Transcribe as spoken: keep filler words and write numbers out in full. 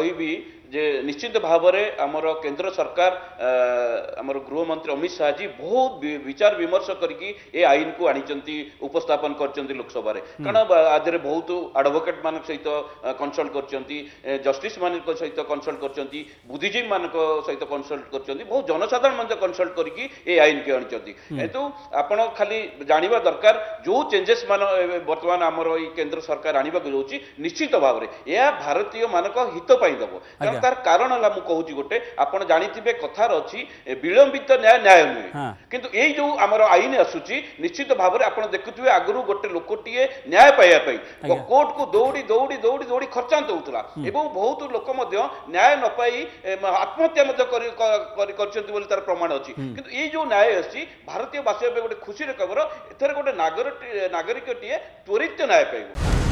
कहि निश्चित भाव में आमर केन्द्र सरकार आमर गृहमंत्री अमित शाह जी बहुत विचार विमर्श करके ए आईन को आनी उपस्थापन कर लोकसभा कारण आज बहुत आडभोकेट मान सहित कनसल्ट कर जस्टिस मान सहित कनसल्ट कर बुद्धिजीवी मान सहित कनसल्ट कर बहुत जनसाधारण मैं कनसल्ट करके ए आईन को आनी तो आपड़ खाली जाना दरकार जो चेंजेस मान बर्तमान आमर केन्द्र सरकार आने को जाऊँगी निश्चित भाव में यह भारतीय मानक हित दब कारण तार कारण है मुझे गोटे आपड़ जाथे कथार अच्छी विलंबित न्याय न्याय नुहे किंतु ये जो आमर आईन आसूची निश्चित भाव में आपड़ देखुए आगर गोटे लोकटीए न्याय पाइबापी कोर्ट को दौड़ी दौड़ी दौड़ी दौड़ी खर्चांत होता बहुत लोक न्याय न पाई आत्महत्या कर प्रमाण अच्छी किंतु ये जो न्याय अच्छी भारतीय बासी गोटे खुशी खबर एथर गोटे नागरिक नागरिकटीए त्वरित न्याय पाइब।